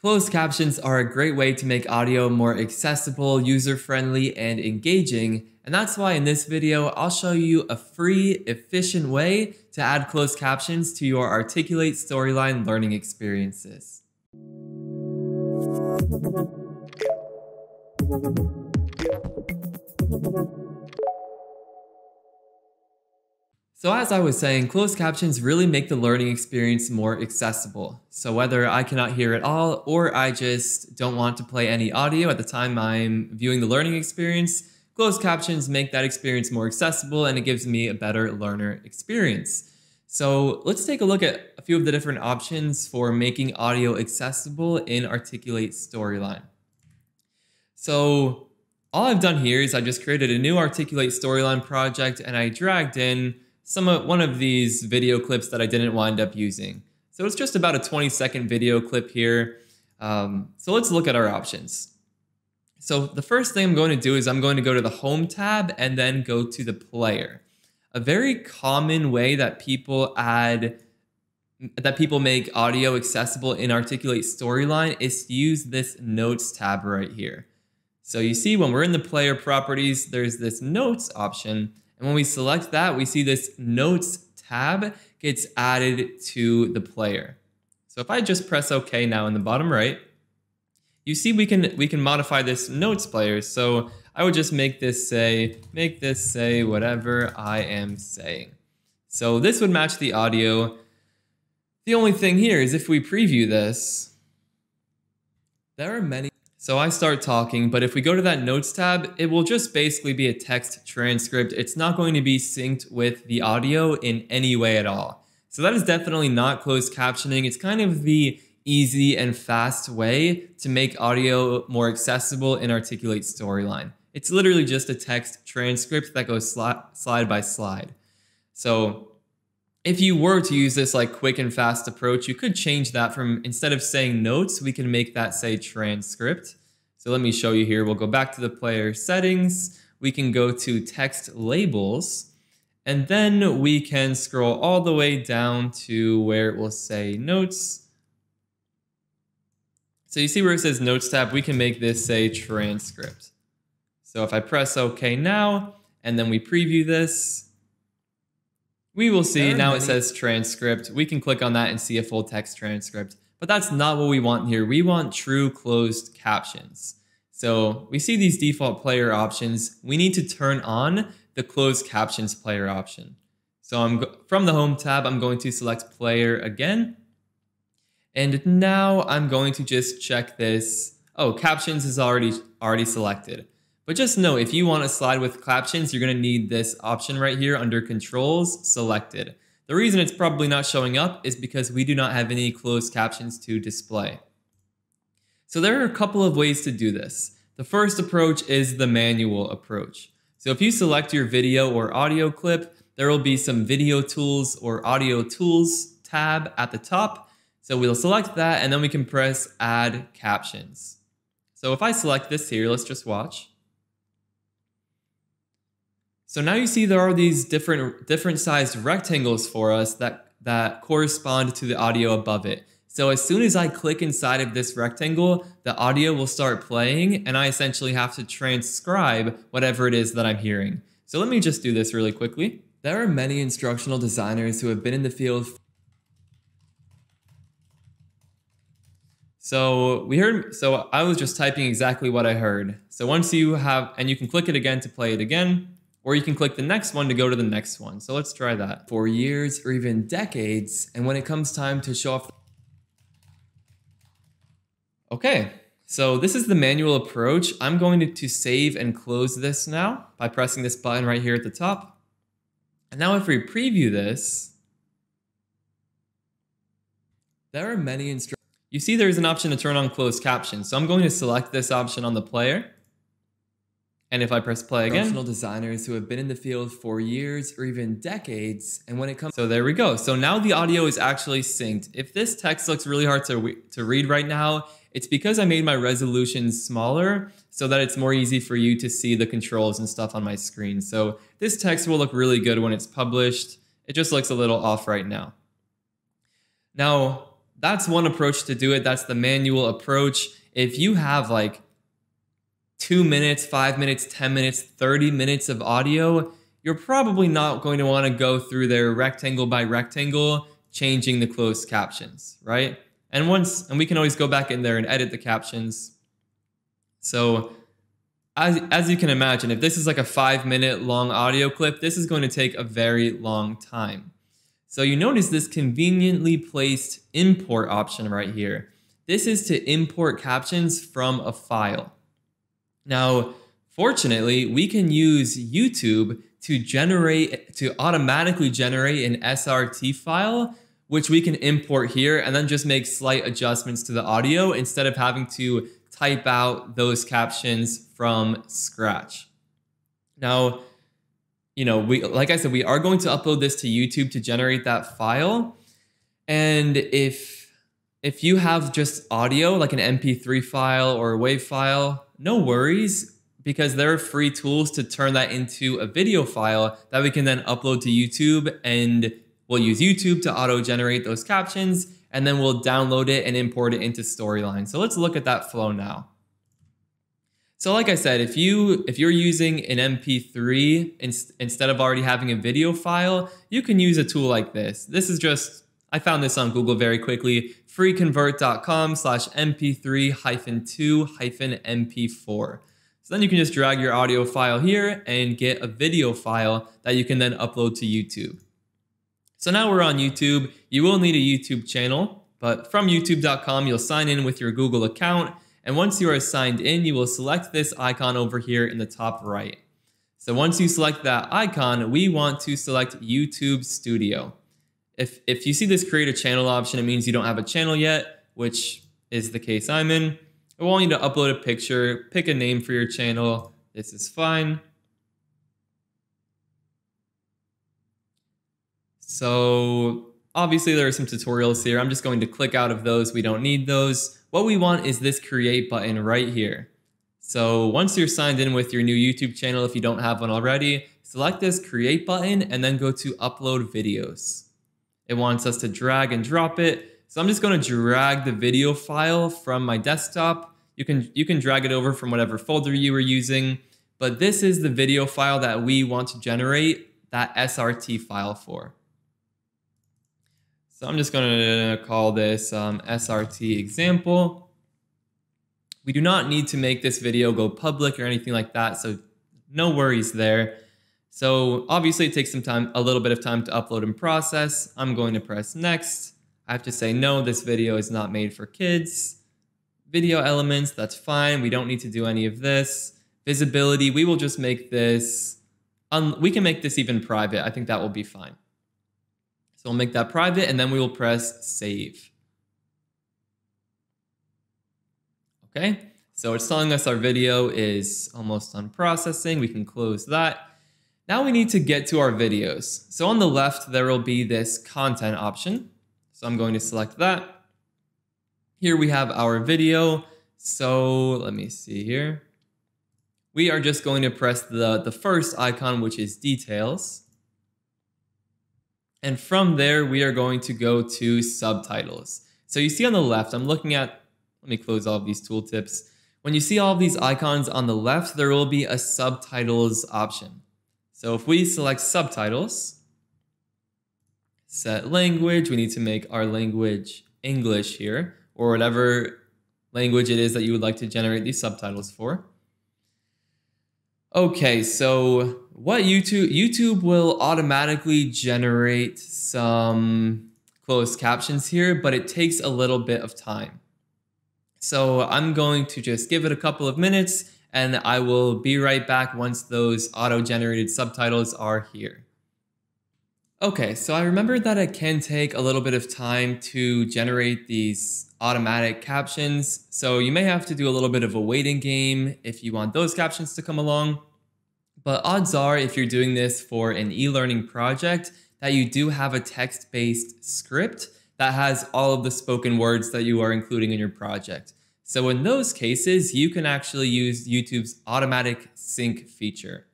Closed captions are a great way to make audio more accessible, user-friendly, and engaging. And that's why in this video, I'll show you a free, efficient way to add closed captions to your Articulate Storyline learning experiences. So as I was saying, closed captions really make the learning experience more accessible. So whether I cannot hear at all, or I just don't want to play any audio at the time I'm viewing the learning experience, closed captions make that experience more accessible and it gives me a better learner experience. So let's take a look at a few of the different options for making audio accessible in Articulate Storyline. So all I've done here is I just created a new Articulate Storyline project and I dragged in one of these video clips that I didn't wind up using. So it's just about a 20-second video clip here. So let's look at our options. So the first thing I'm going to do is I'm going to go to the Home tab and then go to the player. A very common way that people make audio accessible in Articulate Storyline is to use this Notes tab right here. So you see when we're in the player properties, there's this Notes option. And when we select that, we see this Notes tab gets added to the player. So if I just press OK now in the bottom right, you see we can modify this Notes player. So I would just make this say whatever I am saying. So this would match the audio. The only thing here is if we preview this, there are many. So I start talking, but if we go to that Notes tab, it will just basically be a text transcript. It's not going to be synced with the audio in any way at all. So that is definitely not closed captioning. It's kind of the easy and fast way to make audio more accessible in Articulate Storyline. It's literally just a text transcript that goes slide by slide. So if you were to use this like quick and fast approach, you could change that from instead of saying notes, we can make that say transcript. So let me show you here. We'll go back to the player settings. We can go to text labels and then we can scroll all the way down to where it will say notes. So you see where it says Notes tab, we can make this say transcript. So if I press OK now, and then we preview this, we will see now it says transcript. We can click on that and see a full text transcript, but that's not what we want here. We want true closed captions. So we see these default player options. We need to turn on the closed captions player option. So from the Home tab, I'm going to select player again. And now I'm going to just check this. Oh, captions is already selected. But just know if you want to slide with captions, you're going to need this option right here under controls selected. The reason it's probably not showing up is because we do not have any closed captions to display. So there are a couple of ways to do this. The first approach is the manual approach. So if you select your video or audio clip, there will be some video tools or audio tools tab at the top. So we'll select that and then we can press add captions. So if I select this here, let's just watch. So now you see there are these different sized rectangles for us that correspond to the audio above it. So as soon as I click inside of this rectangle, the audio will start playing and I essentially have to transcribe whatever it is that I'm hearing. So let me just do this really quickly. There are many instructional designers who have been in the field. So I was just typing exactly what I heard. So once you have, and you can click it again to play it again, or you can click the next one to go to the next one. So let's try that. For years or even decades, and when it comes time to show off. Okay, so this is the manual approach. I'm going to save and close this now by pressing this button right here at the top. And now if we preview this, there are many instructions. You see there's an option to turn on closed captions. So I'm going to select this option on the player. And if I press play again. Professional designers who have been in the field for years or even decades. And when it comes. So there we go. So now the audio is actually synced. If this text looks really hard to read right now, it's because I made my resolution smaller so that it's more easy for you to see the controls and stuff on my screen. So this text will look really good when it's published. It just looks a little off right now. Now, that's one approach to do it. That's the manual approach. If you have like 2 minutes, 5 minutes, 10 minutes, 30 minutes of audio, you're probably not going to want to go through there rectangle by rectangle, changing the closed captions, right? And we can always go back in there and edit the captions. So as you can imagine, if this is like a 5 minute long audio clip, this is going to take a very long time. So you notice this conveniently placed import option right here. This is to import captions from a file. Now, fortunately, we can use YouTube to automatically generate an SRT file, which we can import here and then just make slight adjustments to the audio instead of having to type out those captions from scratch. Now, you know, like I said, we are going to upload this to YouTube to generate that file. And if you have just audio, like an MP3 file or a WAV file, no worries, because there are free tools to turn that into a video file that we can then upload to YouTube, and we'll use YouTube to auto-generate those captions, and then we'll download it and import it into Storyline. So let's look at that flow now. So like I said, if you're using an MP3 instead of already having a video file, you can use a tool like this. This is just, I found this on Google very quickly, freeconvert.com/mp3-2-mp4. So then you can just drag your audio file here and get a video file that you can then upload to YouTube. So now we're on YouTube. You will need a YouTube channel, but from youtube.com, you'll sign in with your Google account. And once you are signed in, you will select this icon over here in the top right. So once you select that icon, we want to select YouTube Studio. If you see this create a channel option, it means you don't have a channel yet, which is the case I'm in. I want you to upload a picture, pick a name for your channel. This is fine. So obviously there are some tutorials here. I'm just going to click out of those. We don't need those. What we want is this create button right here. So once you're signed in with your new YouTube channel, if you don't have one already, select this create button and then go to upload videos. It wants us to drag and drop it. So I'm just going to drag the video file from my desktop. You can drag it over from whatever folder you were using, but this is the video file that we want to generate that SRT file for. So I'm just going to call this SRT example. We do not need to make this video go public or anything like that, so no worries there. So obviously it takes some time, a little bit of time to upload and process. I'm going to press next. I have to say, no, this video is not made for kids. Video elements, that's fine. We don't need to do any of this. Visibility, we will just make this, we can make this even private. I think that will be fine. So we'll make that private and then we will press save. Okay, so it's telling us our video is almost done processing. We can close that. Now we need to get to our videos. So on the left, there will be this content option. So I'm going to select that. Here we have our video. So let me see here. We are just going to press the first icon, which is details. And from there, we are going to go to subtitles. So you see on the left, I'm looking at, let me close all of these tooltips. When you see all of these icons on the left, there will be a subtitles option. So if we select subtitles, set language, we need to make our language English here, or whatever language it is that you would like to generate these subtitles for. Okay, so what YouTube will automatically generate some closed captions here, but it takes a little bit of time. So I'm going to just give it a couple of minutes and I will be right back once those auto-generated subtitles are here. Okay, so I remembered that it can take a little bit of time to generate these automatic captions. So you may have to do a little bit of a waiting game if you want those captions to come along. But odds are, if you're doing this for an e-learning project, that you do have a text-based script that has all of the spoken words that you are including in your project. So in those cases, you can actually use YouTube's automatic sync feature.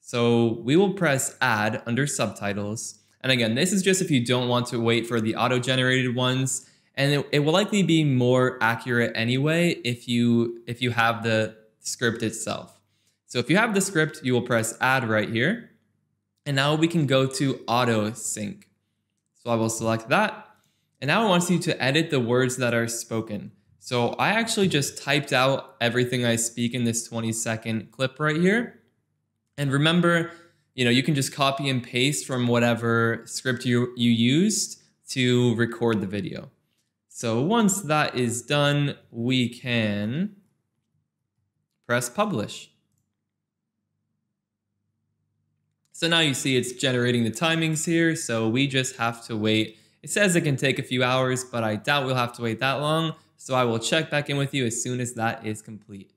So we will press add under subtitles. And again, this is just if you don't want to wait for the auto-generated ones. And it will likely be more accurate anyway if you have the script itself. So if you have the script, you will press add right here. And now we can go to auto sync. So I will select that. And now it wants you to edit the words that are spoken. So I actually just typed out everything I speak in this 20-second clip right here. And remember, you can just copy and paste from whatever script you used to record the video. So once that is done, we can press publish. So now you see it's generating the timings here. So we just have to wait. It says it can take a few hours, but I doubt we'll have to wait that long. So I will check back in with you as soon as that is complete.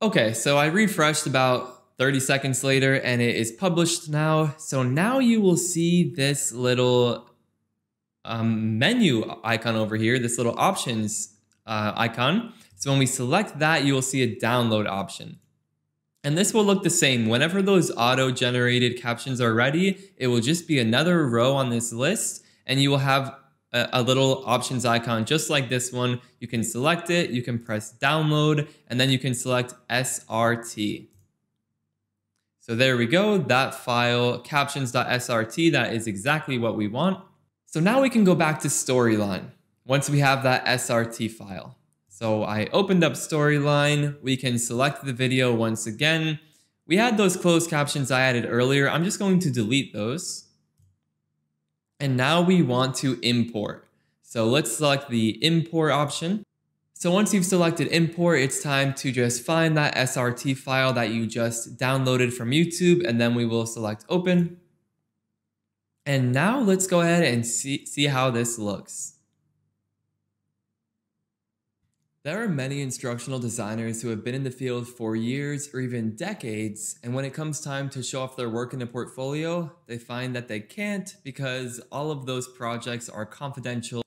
Okay, so I refreshed about 30 seconds later and it is published now. So now you will see this little menu icon over here, this little options icon. So when we select that, you will see a download option. And this will look the same. Whenever those auto-generated captions are ready, it will just be another row on this list and you will have a little options icon just like this one. You can select it, you can press download, and then you can select SRT. So there we go, that file, captions.srt, that is exactly what we want. So now we can go back to Storyline once we have that SRT file. So I opened up Storyline, we can select the video once again. We had those closed captions I added earlier, I'm just going to delete those. And now we want to import. So let's select the import option. So once you've selected import, it's time to just find that SRT file that you just downloaded from YouTube, and then we will select open. And now let's go ahead and see how this looks. There are many instructional designers who have been in the field for years or even decades, and when it comes time to show off their work in a portfolio, they find that they can't because all of those projects are confidential.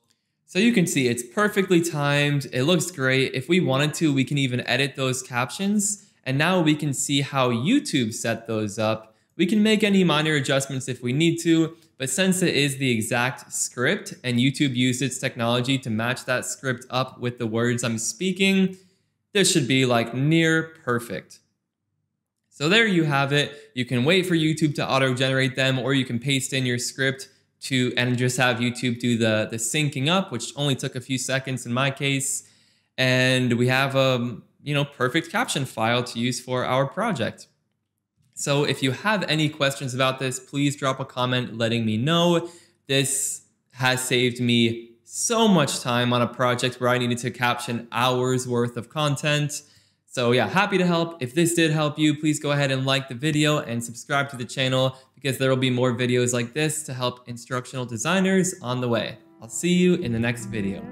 So you can see it's perfectly timed, it looks great. If we wanted to, we can even edit those captions. And now we can see how YouTube set those up. We can make any minor adjustments if we need to, but since it is the exact script and YouTube used its technology to match that script up with the words I'm speaking, this should be like near perfect. So there you have it. You can wait for YouTube to auto-generate them, or you can paste in your script and just have YouTube do the syncing up, which only took a few seconds in my case. And we have a perfect caption file to use for our project. So if you have any questions about this, please drop a comment letting me know. This has saved me so much time on a project where I needed to caption hours worth of content. So yeah, happy to help. If this did help you, please go ahead and like the video and subscribe to the channel, because there will be more videos like this to help instructional designers on the way. I'll see you in the next video.